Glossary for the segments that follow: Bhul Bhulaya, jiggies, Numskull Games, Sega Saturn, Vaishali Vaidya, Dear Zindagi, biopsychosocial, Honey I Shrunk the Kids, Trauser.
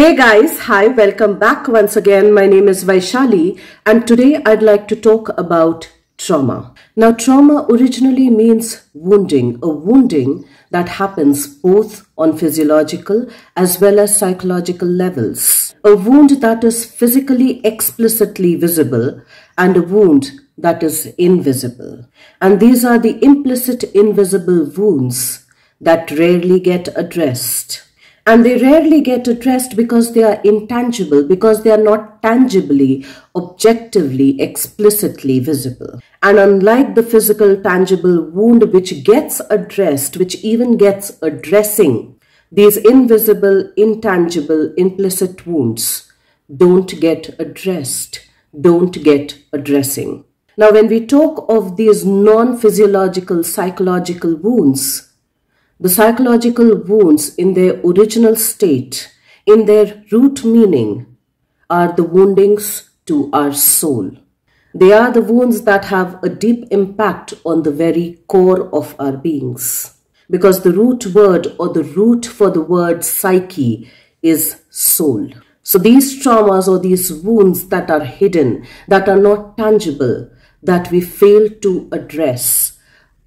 Hey guys, hi, welcome back once again. My name is Vaishali and today I'd like to talk about trauma. Now trauma originally means wounding, a wounding that happens both on physiological as well as psychological levels. A wound that is physically explicitly visible and a wound that is invisible. And these are the implicit invisible wounds that rarely get addressed. And they rarely get addressed because they are intangible, because they are not tangibly, objectively, explicitly visible. And unlike the physical, tangible wound which gets addressed, which even gets addressing, these invisible, intangible, implicit wounds don't get addressed, don't get addressing. Now, when we talk of these non-physiological, psychological wounds, the psychological wounds in their original state, in their root meaning, are the woundings to our soul. They are the wounds that have a deep impact on the very core of our beings. Because the root word or the root for the word psyche is soul. So these traumas or these wounds that are hidden, that are not tangible, that we fail to address,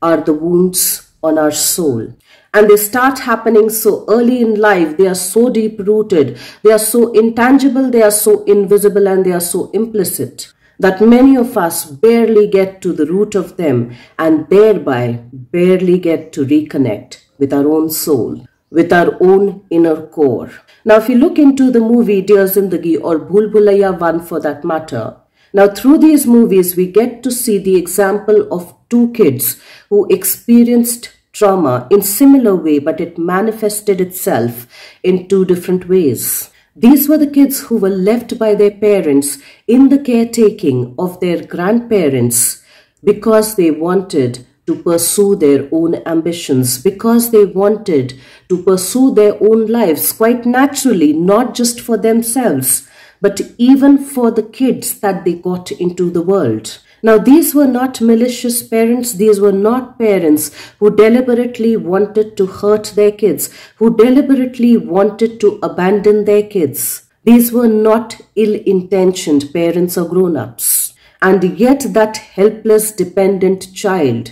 are the wounds on our soul. And they start happening so early in life, they are so deep rooted, they are so intangible, they are so invisible and they are so implicit that many of us barely get to the root of them and thereby barely get to reconnect with our own soul, with our own inner core. Now if you look into the movie Dear Zindagi or Bhul Bhulaya 1 for that matter, now through these movies we get to see the example of two kids who experienced trauma in similar way, but it manifested itself in two different ways. These were the kids who were left by their parents in the caretaking of their grandparents because they wanted to pursue their own ambitions, because they wanted to pursue their own lives quite naturally, not just for themselves, but even for the kids that they got into the world. Now, these were not malicious parents, these were not parents who deliberately wanted to hurt their kids, who deliberately wanted to abandon their kids. These were not ill-intentioned parents or grown-ups. And yet that helpless, dependent child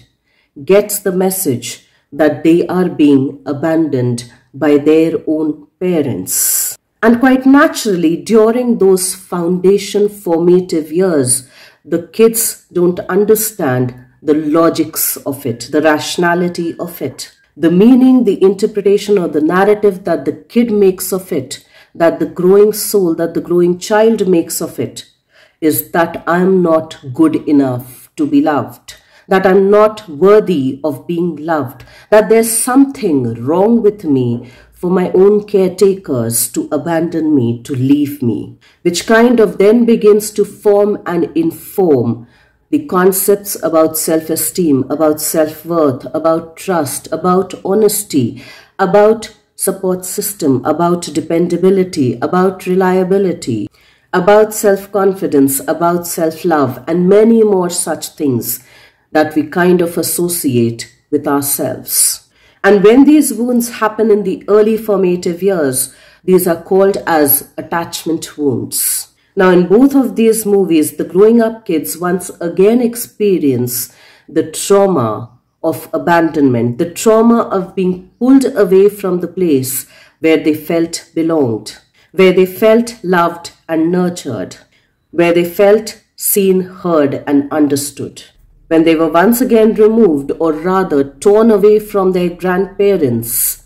gets the message that they are being abandoned by their own parents. And quite naturally, during those foundation formative years, the kids don't understand the logics of it, the rationality of it, the meaning, the interpretation or the narrative that the kid makes of it, that the growing soul, that the growing child makes of it, is that I'm not good enough to be loved, that I'm not worthy of being loved, that there's something wrong with me for my own caretakers to abandon me, to leave me, which kind of then begins to form and inform the concepts about self-esteem, about self-worth, about trust, about honesty, about support system, about dependability, about reliability, about self-confidence, about self-love, and many more such things that we kind of associate with ourselves. And when these wounds happen in the early formative years, these are called as attachment wounds. Now in both of these movies, the growing up kids once again experience the trauma of abandonment, the trauma of being pulled away from the place where they felt belonged, where they felt loved and nurtured, where they felt seen, heard and understood. When they were once again removed or rather torn away from their grandparents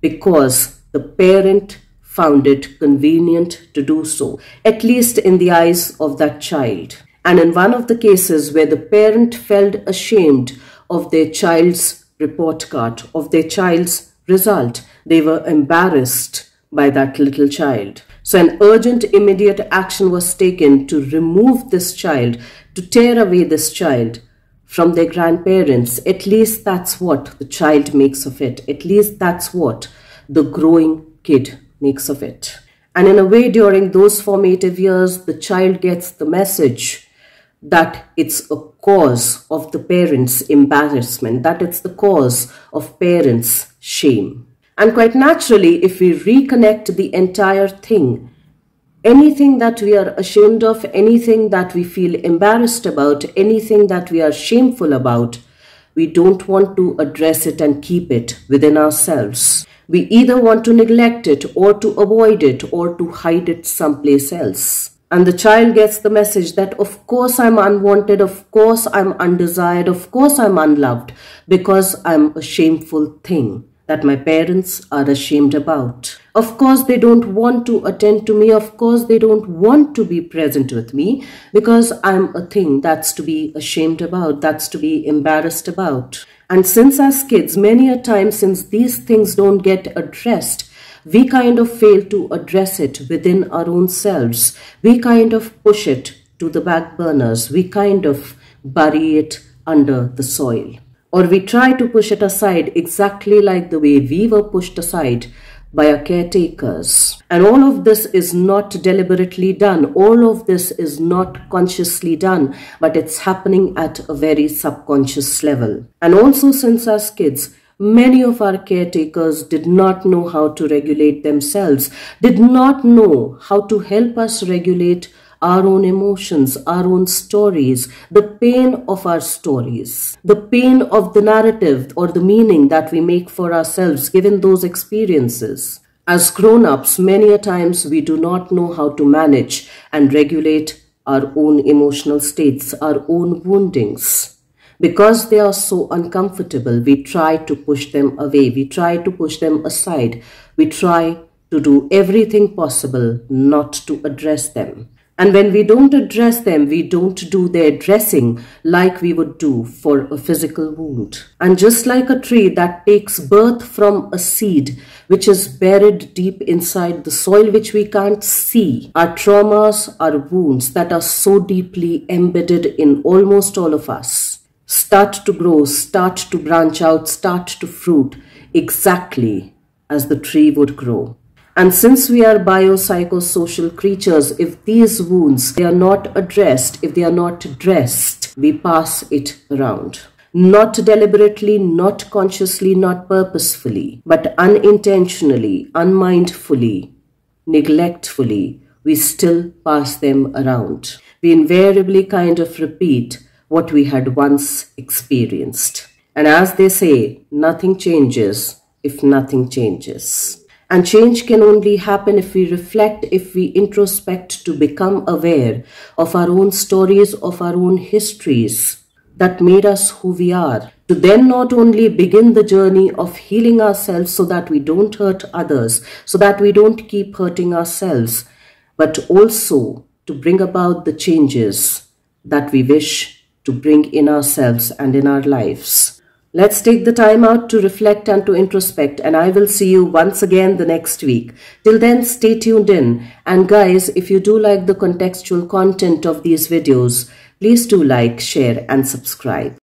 because the parent found it convenient to do so, at least in the eyes of that child. And in one of the cases where the parent felt ashamed of their child's report card, of their child's result, they were embarrassed by that little child. So an urgent, immediate action was taken to remove this child, to tear away this child from their grandparents. At least that's what the child makes of it. At least that's what the growing kid makes of it. And in a way, during those formative years, the child gets the message that it's a cause of the parents' embarrassment, that it's the cause of parents' shame. And quite naturally, if we reconnect the entire thing, anything that we are ashamed of, anything that we feel embarrassed about, anything that we are shameful about, we don't want to address it and keep it within ourselves. We either want to neglect it or to avoid it or to hide it someplace else. And the child gets the message that of course I'm unwanted, of course I'm undesired, of course I'm unloved because I'm a shameful thing that my parents are ashamed about. Of course they don't want to attend to me, of course they don't want to be present with me because I'm a thing that's to be ashamed about, that's to be embarrassed about. And since as kids, many a time since these things don't get addressed, we kind of fail to address it within our own selves. We kind of push it to the back burners. We kind of bury it under the soil. Or we try to push it aside exactly like the way we were pushed aside by our caretakers. And all of this is not deliberately done. All of this is not consciously done, but it's happening at a very subconscious level. And also since as kids, many of our caretakers did not know how to regulate themselves, did not know how to help us regulate our own emotions, our own stories, the pain of our stories, the pain of the narrative or the meaning that we make for ourselves given those experiences. As grown-ups, many a times we do not know how to manage and regulate our own emotional states, our own woundings. Because they are so uncomfortable, we try to push them away, we try to push them aside, we try to do everything possible not to address them. And when we don't address them, we don't do their dressing like we would do for a physical wound. And just like a tree that takes birth from a seed, which is buried deep inside the soil, which we can't see, our traumas, our wounds that are so deeply embedded in almost all of us, start to grow, start to branch out, start to fruit exactly as the tree would grow. And since we are biopsychosocial creatures, if these wounds, they are not addressed, if they are not dressed, we pass it around. Not deliberately, not consciously, not purposefully, but unintentionally, unmindfully, neglectfully, we still pass them around. We invariably kind of repeat what we had once experienced. And as they say, nothing changes if nothing changes. And change can only happen if we reflect, if we introspect to become aware of our own stories, of our own histories that made us who we are. To then not only begin the journey of healing ourselves so that we don't hurt others, so that we don't keep hurting ourselves, but also to bring about the changes that we wish to bring in ourselves and in our lives. Let's take the time out to reflect and to introspect, and I will see you once again the next week. Till then, stay tuned in. And guys, if you do like the contextual content of these videos, please do like, share and subscribe.